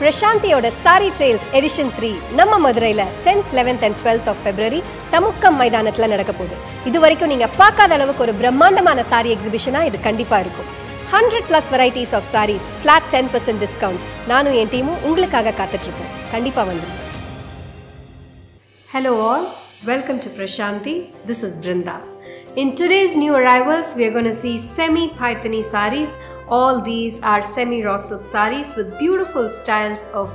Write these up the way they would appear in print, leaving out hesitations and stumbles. Prashanthiyoda Saree Trails Edition 3 Namma Maduraila 10th, 11th and 12th of February Tamukkam Maidanathla nadakapodhu. Idu varaikkum neenga paakada alavukku oru brahmandamana saree exhibition idu kandippa irukum. 100 plus varieties of sarees, flat 10% discount. Nanu en team ungalukkaga kaathirukken. Kandippa vandru. Hello all, welcome to Prashanti. This is Brinda. In today's new arrivals, we are going to see semi-Paithani sarees. All these are semi-raw silk sarees with beautiful styles of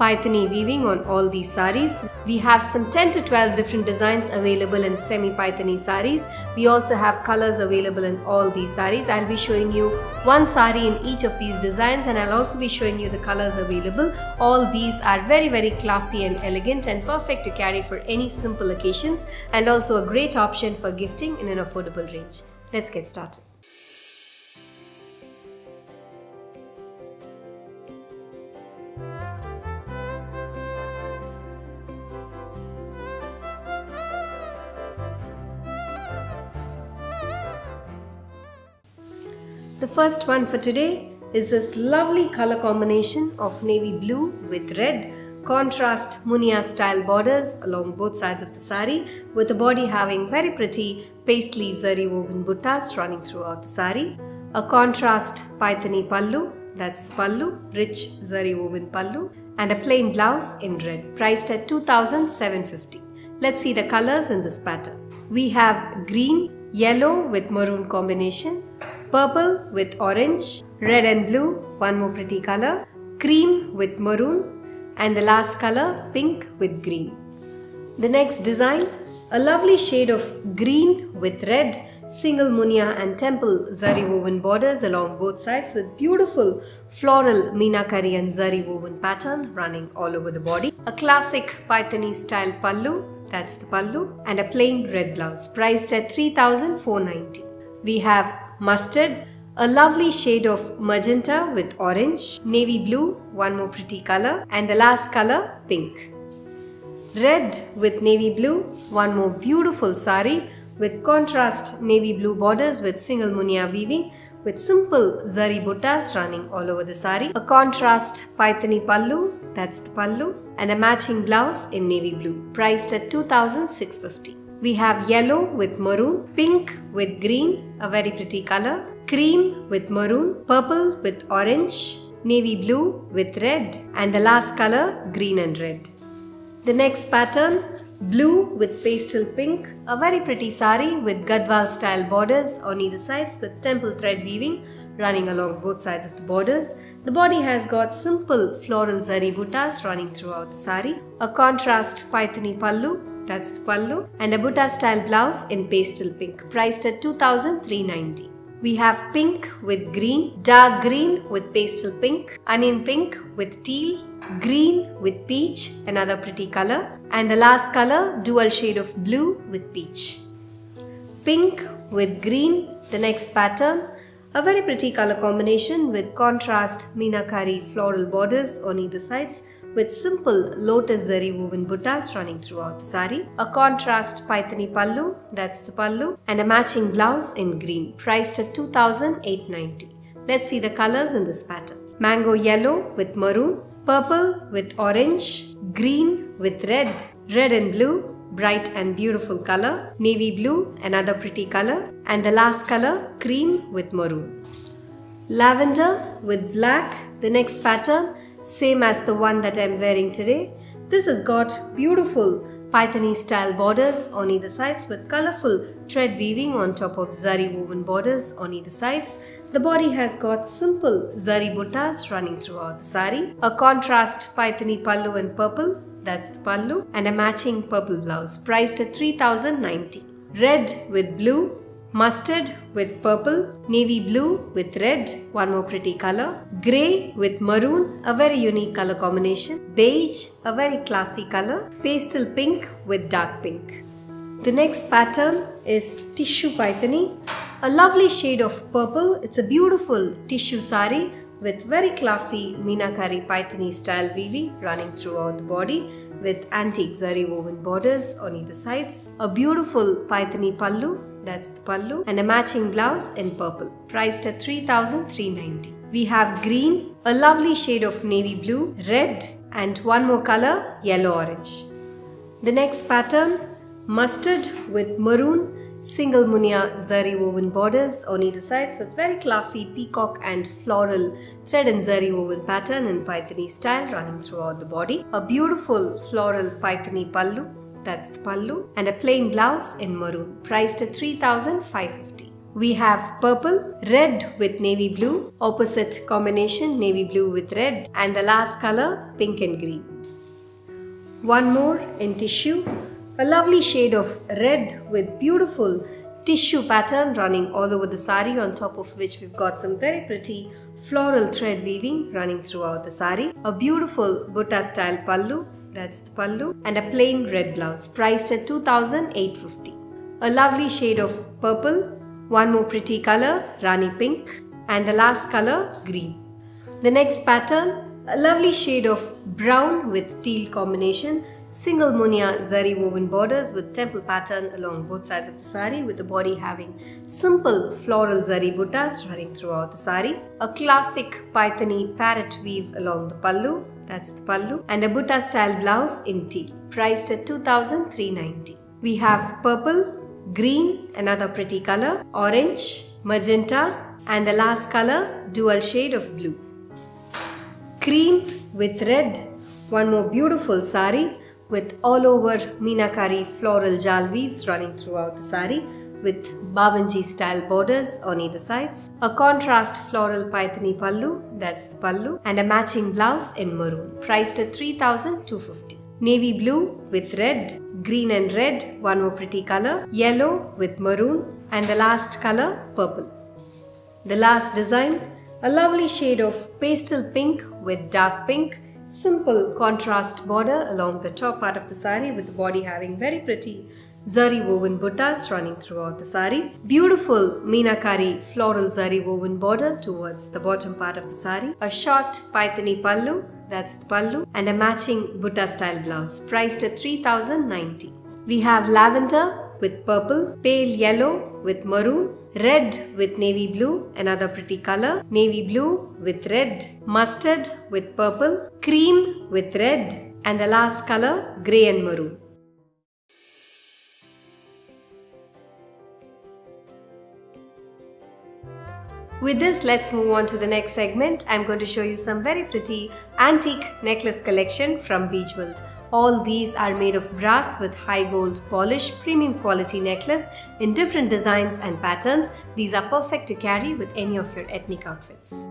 Paithani weaving on all these sarees. We have some 10 to 12 different designs available in semi-Paithani sarees. We also have colors available in all these sarees. I'll be showing you one saree in each of these designs, and I'll also be showing you the colors available. All these are very classy and elegant and perfect to carry for any simple occasions, and also a great option for gifting in an affordable range. Let's get started. The first one for today is this lovely color combination of navy blue with red, contrast munia style borders along both sides of the saree, with the body having very pretty paisley zari woven buttas running throughout the saree. A contrast Paithani pallu, that's the pallu, rich zari woven pallu, and a plain blouse in red, priced at 2,750. Let's see the colors in this pattern. We have green, yellow with maroon combination, purple with orange, red and blue, one more pretty color, cream with maroon, and the last color, pink with green. The next design, a lovely shade of green with red, single munia and temple zari woven borders along both sides with beautiful floral Meenakari and zari woven pattern running all over the body. A classic Paithani style pallu, that's the pallu, and a plain red blouse, priced at 3,490. We have mustard, a lovely shade of magenta with orange, navy blue, one more pretty color, and the last color, pink. Red with navy blue, one more beautiful saree with contrast navy blue borders with single munia weaving with simple zari buttas running all over the saree. A contrast Paithani pallu, that's the pallu, and a matching blouse in navy blue, priced at 2,650. We have yellow with maroon, pink with green, a very pretty color, cream with maroon, purple with orange, navy blue with red, and the last color, green and red. The next pattern, blue with pastel pink, a very pretty saree with Gadwal style borders on either sides with temple thread weaving running along both sides of the borders. The body has got simple floral zari buttas running throughout the saree. A contrast Paithani pallu, that's the pallu, and a butta style blouse in pastel pink, priced at 2,390. We have pink with green, dark green with pastel pink, onion pink with teal, green with peach, another pretty color, and the last color, dual shade of blue with peach. Pink with green, the next pattern, a very pretty color combination with contrast Meenakari floral borders on either sides, with simple lotus zari woven buttas running throughout the saree. A contrast Paithani pallu, that's the pallu, and a matching blouse in green, priced at 2,890. Let's see the colors in this pattern. Mango yellow with maroon, purple with orange, green with red, red and blue, bright and beautiful color, navy blue, another pretty color, and the last color, cream with maroon. Lavender with black, the next pattern, same as the one that I am wearing today. This has got beautiful Paithani style borders on either sides with colourful thread weaving on top of zari woven borders on either sides. The body has got simple zari buttas running throughout the saree. A contrast Paithani pallu in purple, that's the pallu, and a matching purple blouse, priced at 3,090. Red with blue, mustard with purple, navy blue with red, one more pretty color, grey with maroon, a very unique color combination, beige, a very classy color, pastel pink with dark pink. The next pattern is tissue Paithani, a lovely shade of purple. It's a beautiful tissue saree with very classy Meenakari Paithani style weaving running throughout the body, with antique zari woven borders on either sides. A beautiful Paithani pallu, that's the pallu, and a matching blouse in purple, priced at 3,390. We have green, a lovely shade of navy blue, red, and one more color, yellow-orange. The next pattern, mustard with maroon, single munia zari woven borders on either sides with very classy peacock and floral thread and zari woven pattern in Paithani style running throughout the body. A beautiful floral Paithani pallu, that's the pallu, and a plain blouse in maroon, priced at 3,550. We have purple, red with navy blue, opposite combination navy blue with red, and the last color pink and green. One more in tissue, a lovely shade of red with beautiful tissue pattern running all over the saree, on top of which we've got some very pretty floral thread weaving running throughout the saree. A beautiful butta style pallu, that's the pallu, and a plain red blouse priced at 2,850. A lovely shade of purple. One more pretty color, Rani pink, and the last color, green. The next pattern, a lovely shade of brown with teal combination, single munia zari woven borders with temple pattern along both sides of the saree, with the body having simple floral zari buttas running throughout the saree. A classic Paithani parrot weave along the pallu, that's the pallu, and a butta style blouse in teal, priced at 2,390. We have purple, green, another pretty color, orange, magenta, and the last color, dual shade of blue. Cream with red, one more beautiful saree with all over Meenakari floral jal weaves running throughout the saree with bavanji style borders on either sides. A contrast floral Paithani pallu, that's the pallu, and a matching blouse in maroon, priced at 3,250. Navy blue with red, green and red, one more pretty color, yellow with maroon, and the last color, purple. The last design, a lovely shade of pastel pink with dark pink, simple contrast border along the top part of the saree, with the body having very pretty zari woven buttas running throughout the saree. Beautiful Meenakari floral zari woven border towards the bottom part of the saree. A short Paithani pallu, that's the pallu, and a matching butta style blouse priced at 3,090. We have lavender with purple, pale yellow with maroon, red with navy blue, another pretty color, navy blue with red, mustard with purple, cream with red, and the last color, grey and maroon. With this, let's move on to the next segment. I'm going to show you some very pretty antique necklace collection from B'jewelled. All these are made of brass with high gold polish, premium quality necklace in different designs and patterns. These are perfect to carry with any of your ethnic outfits.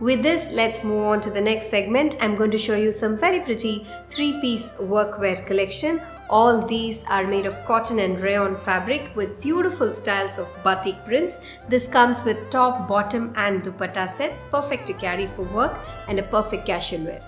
With this, let's move on to the next segment. I'm going to show you some very pretty three-piece workwear collection. All these are made of cotton and rayon fabric with beautiful styles of batik prints. This comes with top, bottom and dupatta sets, perfect to carry for work and a perfect casual wear.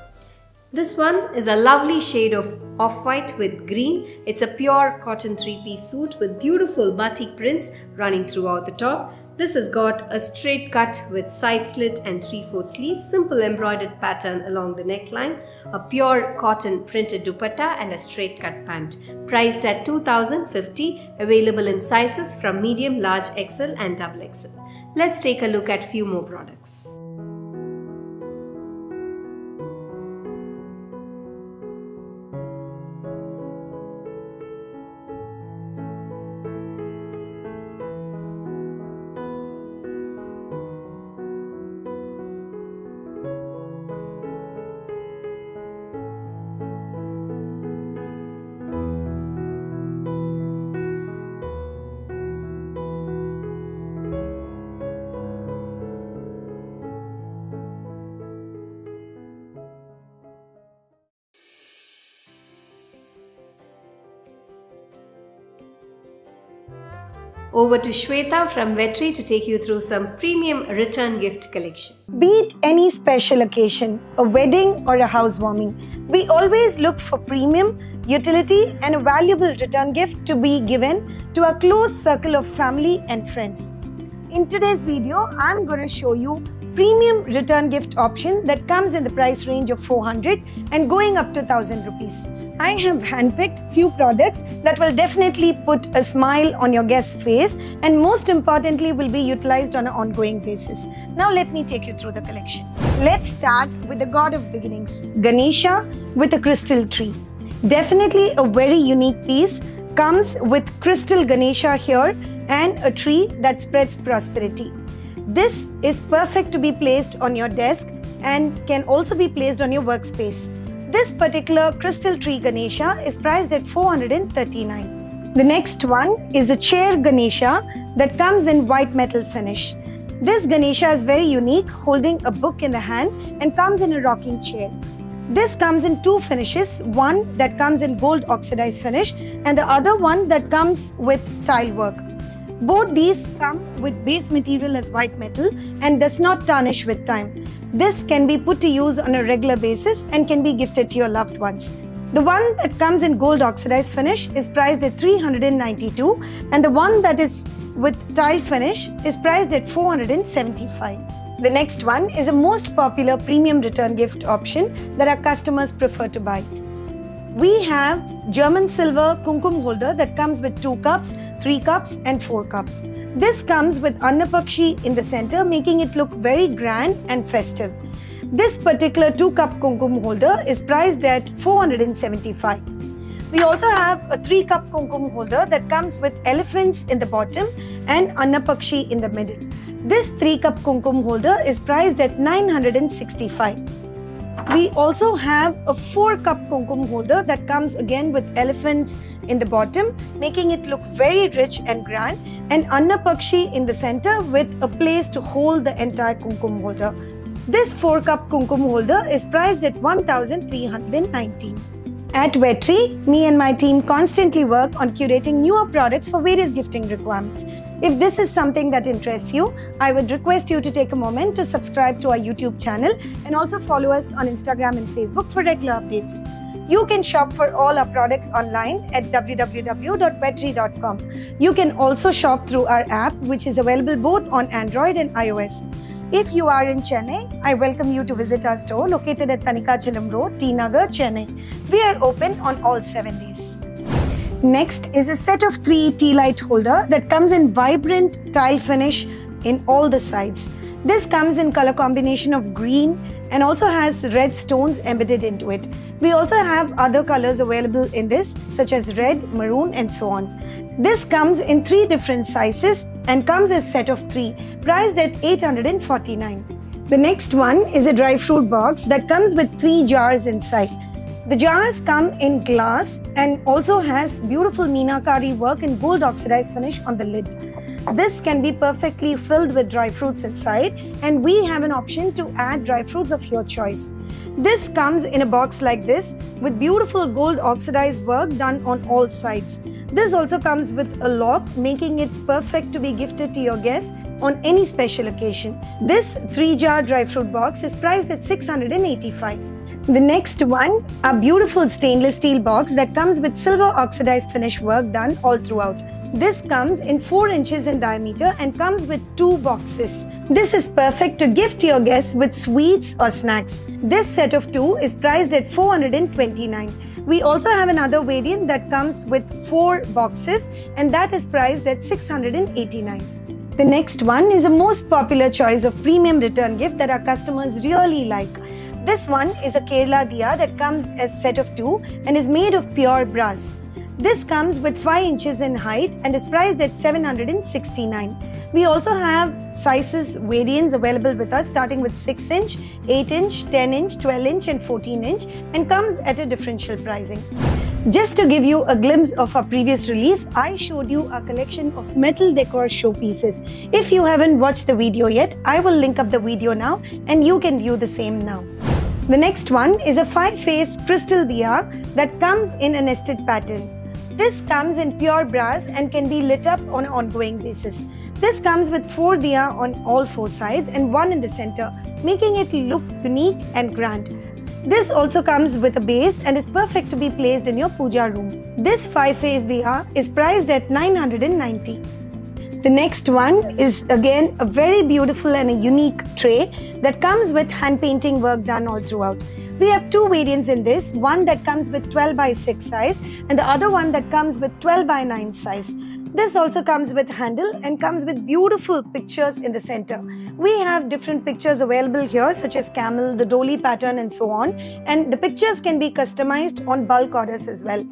This one is a lovely shade of off-white with green. It's a pure cotton three-piece suit with beautiful batik prints running throughout the top. This has got a straight cut with side slit and 3/4 sleeve, simple embroidered pattern along the neckline, a pure cotton printed dupatta and a straight cut pant. Priced at 2,050, available in sizes from medium, large, XL and double XL. Let's take a look at few more products. Over to Shweta from Wedtree to take you through some premium return gift collection. Be it any special occasion, a wedding or a housewarming, we always look for premium, utility and a valuable return gift to be given to a close circle of family and friends. In today's video, I'm going to show you premium return gift option that comes in the price range of 400 and going up to 1000 rupees. I have handpicked few products that will definitely put a smile on your guest's face and most importantly will be utilized on an ongoing basis. Now let me take you through the collection. Let's start with the god of beginnings, Ganesha with a crystal tree. Definitely a very unique piece, comes with crystal Ganesha here and a tree that spreads prosperity. This is perfect to be placed on your desk and can also be placed on your workspace. This particular crystal tree Ganesha is priced at 439. The next one is a chair Ganesha that comes in white metal finish. This Ganesha is very unique, holding a book in the hand and comes in a rocking chair. This comes in two finishes, one that comes in gold oxidized finish and the other one that comes with tile work. Both these come with base material as white metal and does not tarnish with time. This can be put to use on a regular basis and can be gifted to your loved ones. The one that comes in gold oxidized finish is priced at 392 and the one that is with tile finish is priced at 475. The next one is a most popular premium return gift option that our customers prefer to buy. We have German silver kumkum holder that comes with 2 cups, 3 cups and 4 cups. This comes with Annapakshi in the center, making it look very grand and festive. This particular 2 cup kumkum holder is priced at 475. We also have a 3 cup kumkum holder that comes with elephants in the bottom and Annapakshi in the middle. This 3 cup kumkum holder is priced at 965. We also have a 4 cup kumkum holder that comes again with elephants in the bottom, making it look very rich and grand, and Annapakshi in the center with a place to hold the entire kumkum holder. This 4 cup kumkum holder is priced at 1319. At Wedtree, me and my team constantly work on curating newer products for various gifting requirements. If this is something that interests you, I would request you to take a moment to subscribe to our YouTube channel and also follow us on Instagram and Facebook for regular updates. You can shop for all our products online at www.wedtree.com. You can also shop through our app, which is available both on Android and iOS. If you are in Chennai, I welcome you to visit our store located at Tanikachalam Road, T. Nagar, Chennai. We are open on all 7 days. Next is a set of 3 tea light holder that comes in vibrant tile finish in all the sides. This comes in color combination of green and also has red stones embedded into it. We also have other colors available in this, such as red, maroon and so on. This comes in 3 different sizes and comes as set of 3, priced at 849. The next one is a dry fruit box that comes with 3 jars inside. The jars come in glass and also has beautiful Meenakari work in gold oxidized finish on the lid. This can be perfectly filled with dry fruits inside, and we have an option to add dry fruits of your choice. This comes in a box like this with beautiful gold oxidized work done on all sides. This also comes with a lock, making it perfect to be gifted to your guests on any special occasion. This 3-jar dry fruit box is priced at 685. The next one, a beautiful stainless steel box that comes with silver oxidized finish work done all throughout. This comes in 4 inches in diameter and comes with 2 boxes. This is perfect to gift to your guests with sweets or snacks. This set of 2 is priced at 429. We also have another variant that comes with 4 boxes and that is priced at 689. The next one is a most popular choice of premium return gift that our customers really like. This one is a Kerala diya that comes as set of 2 and is made of pure brass. This comes with 5 inches in height and is priced at 769. We also have sizes variants available with us, starting with 6 inch, 8 inch, 10 inch, 12 inch and 14 inch and comes at a differential pricing. Just to give you a glimpse of our previous release, I showed you a collection of metal decor showpieces. If you haven't watched the video yet, I will link up the video now and you can view the same now. The next one is a 5-face crystal diya that comes in a nested pattern. This comes in pure brass and can be lit up on an ongoing basis. This comes with 4 diya on all 4 sides and 1 in the center, making it look unique and grand. This also comes with a base and is perfect to be placed in your puja room. This 5-phase diya is priced at 990. The next one is again a very beautiful and a unique tray that comes with hand painting work done all throughout. We have 2 variants in this, one that comes with 12x6 size and the other one that comes with 12x9 size. This also comes with handle and comes with beautiful pictures in the center. We have different pictures available here such as camel, the doli pattern and so on, and the pictures can be customized on bulk orders as well.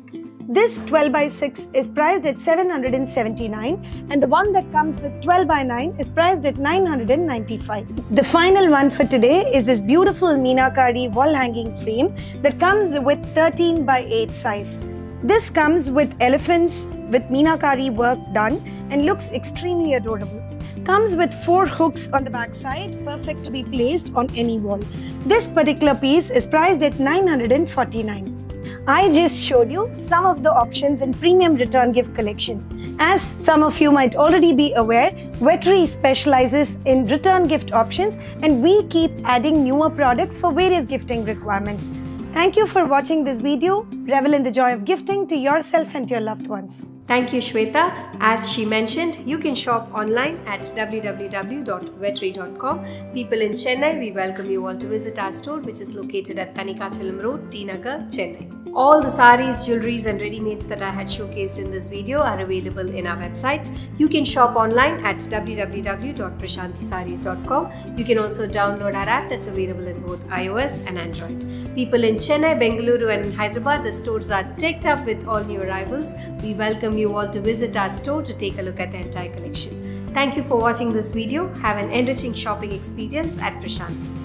This 12x6 is priced at 779 and the one that comes with 12x9 is priced at 995. The final one for today is this beautiful Meenakari wall hanging frame that comes with 13x8 size. This comes with elephants with Meenakari work done and looks extremely adorable. Comes with 4 hooks on the backside, perfect to be placed on any wall. This particular piece is priced at 949. I just showed you some of the options in premium return gift collection. As some of you might already be aware, Wedtree specializes in return gift options and we keep adding newer products for various gifting requirements. Thank you for watching this video. Revel in the joy of gifting to yourself and your loved ones. Thank you, Shweta. As she mentioned, you can shop online at www.wedtree.com. People in Chennai, we welcome you all to visit our store, which is located at Tanikachalam Road, T. Nagar, Chennai. All the sarees, jewelries and ready-mades that I had showcased in this video are available in our website. You can shop online at www.prashanthisarees.com. You can also download our app that's available in both iOS and Android. People in Chennai, Bengaluru and Hyderabad, the stores are decked up with all new arrivals. We welcome you all to visit our store to take a look at the entire collection. Thank you for watching this video. Have an enriching shopping experience at Prashanti.